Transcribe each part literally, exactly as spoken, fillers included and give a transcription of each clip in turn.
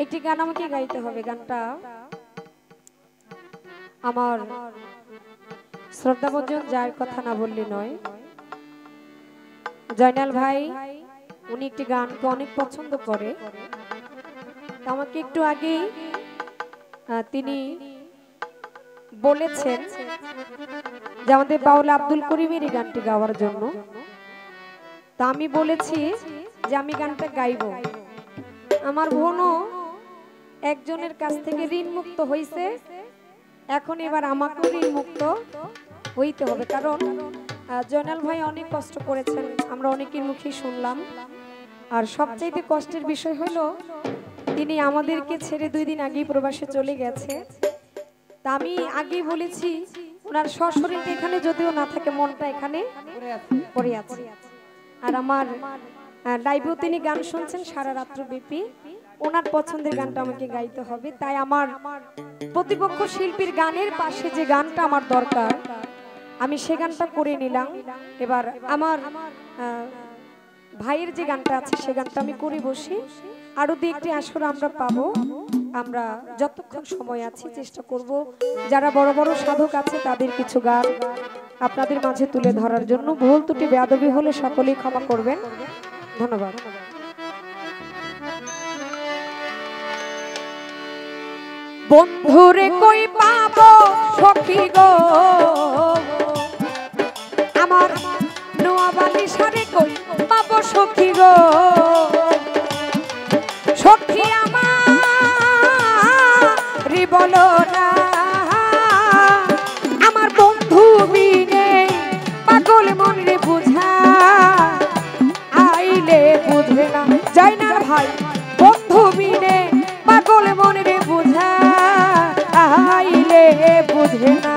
एक गान आमाके गाइते होबे। गानटा आमार श्रद्धाभंजन जार कथा ना बोलले नय। जयनाल भाई उनि एकटी गानके अनेक पसंद करे। आमाके एकटु आगे तिनि बोलेছেন যে আমাদের বাউল আব্দুল করিমের গানটি গাওয়ার জন্য। তা আমি বলেছি যে আমি গানটা গাইব। আমার বোনও একজনের কাছ থেকে ঋণ মুক্ত হইছে, এখন এবার আমাকে ঋণ মুক্ত হইতে হবে। কারণ জয়নাল ভাই অনেক কষ্ট করেছেন, আমরা অনেকের মুখেই শুনলাম। আর সবচাইতে কষ্টের বিষয় হলো তিনি আমাদেরকে ছেড়ে দুই দিন আগেই প্রবাসে চলে গেছে। তা আমি আগেই বলেছি ওনার সশরীরটা এখানে যদিও না থাকে, মনটা এখানে পড়ে আছে। আর আমার লাইভেও তিনি গান শুনছেন সারা রাত্র ব্যাপী। ওনার পছন্দের গানটা আমাকে গাইতে হবে। তাই আমার প্রতিপক্ষ শিল্পীর গানের পাশে যে গানটা আমার দরকার আমি সে গানটা করে নিলাম। এবার আমার ভাইয়ের যে গানটা আছে সে গানটা আমি করে বসি। আরো দু একটি আসর আমরা পাবো। আমরা যতক্ষণ সময় আছি চেষ্টা করব যারা বড় বড় সাধক আছে তাদের কিছু গান আপনাদের মাঝে তুলে ধরার জন্য। ভুল ত্রুটি বেয়াদবি হলে সকলেই ক্ষমা করবেন। ধন্যবাদ। বন্ধুরে কই পাবো সখী গো, আমার নোয়াবালি সারে কই পাবো সখী গো, সখী আমার বলো না, আমার বন্ধু বিনে পাগল মনে বুঝা আইলে বুঝে না। যাই না ভাই বন্ধু বিনে পাগল মনে বুঝা আইলে বুঝে না।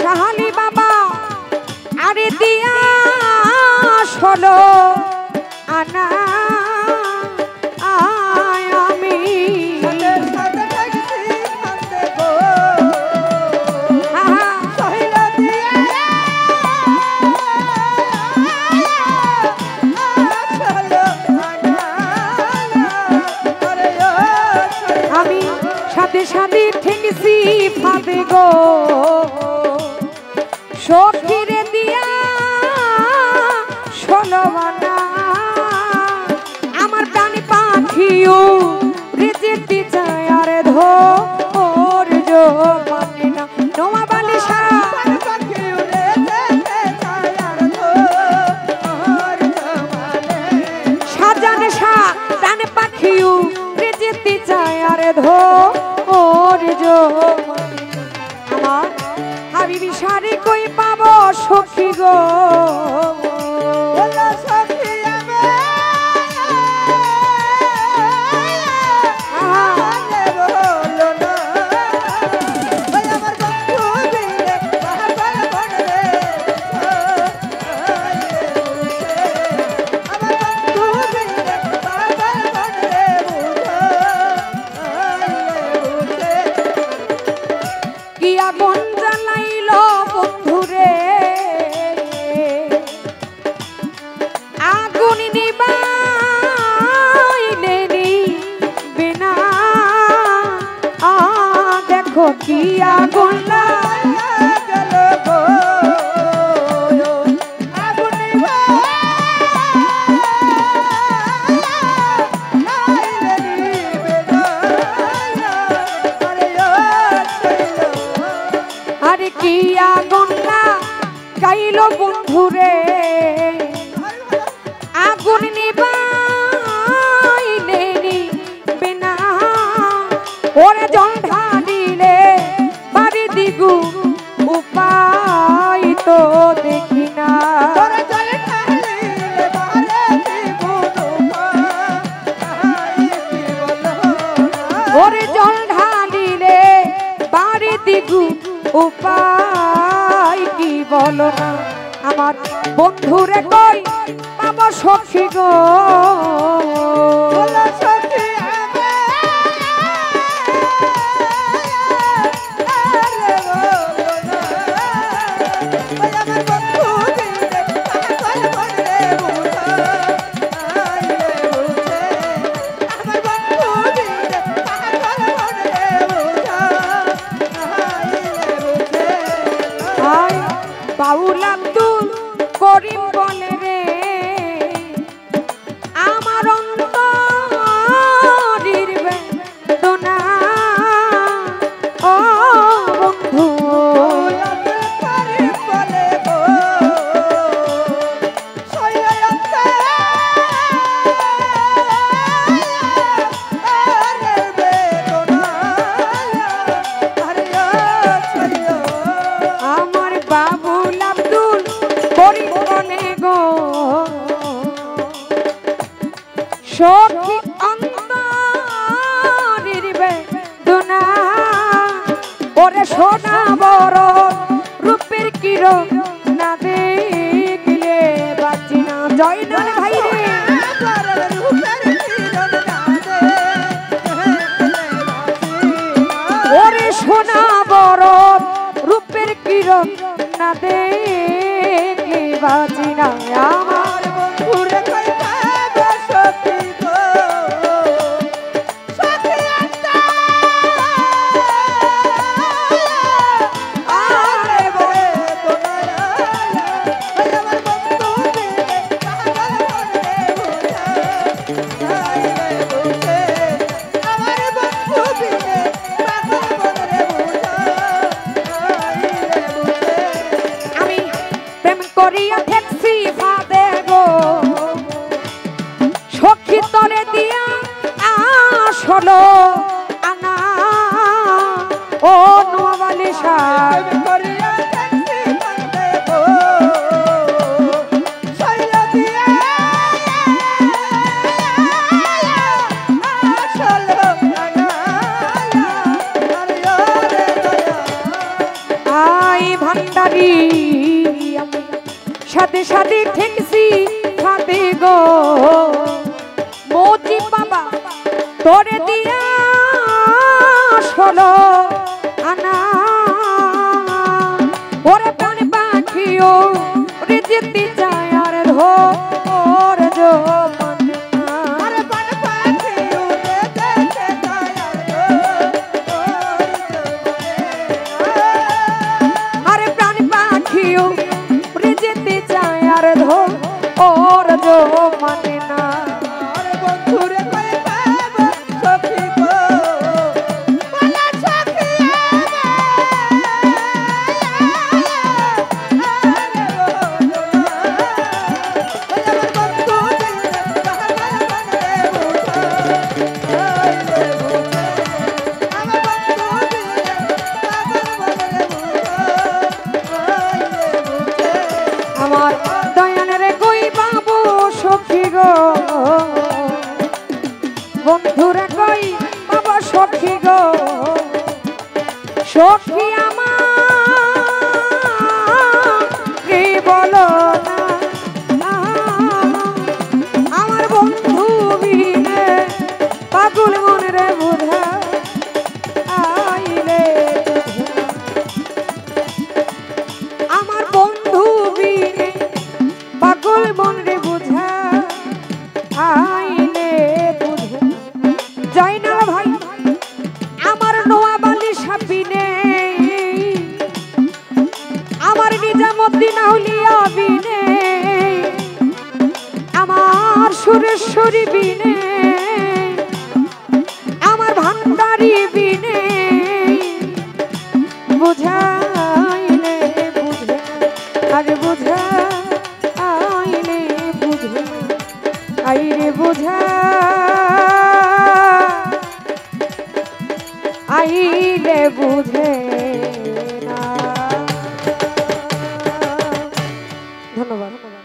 শাহালি বাবা আরে দিয়া সলো আনা আমি সাদে ঠেকেছি ভাবে গো, সখিরে দিয়া সলবানা, আমার প্রাণী পাখিও যেতে চায় আর ধো ওর জমানে না। নোয়া বালিশা সাজান শাহ প্রাণ পাখিও যেতে চায় আর ধো আমার হাবিবি সারি কই পাবো সখী গো, কিয়া গোলা গেল গো আগুনে নাই রে বেদনা। আরে কিয়া গোলা গাইলো বন্ধুরে আগুন নিবাই নেনি বিনা ওরে জন্ডা উপায় তো দেখি না। गुरु उपाय की बोलो ना आमार बंधुरे कोई पाबो सखी गो बोलो सखी धन्यवाद।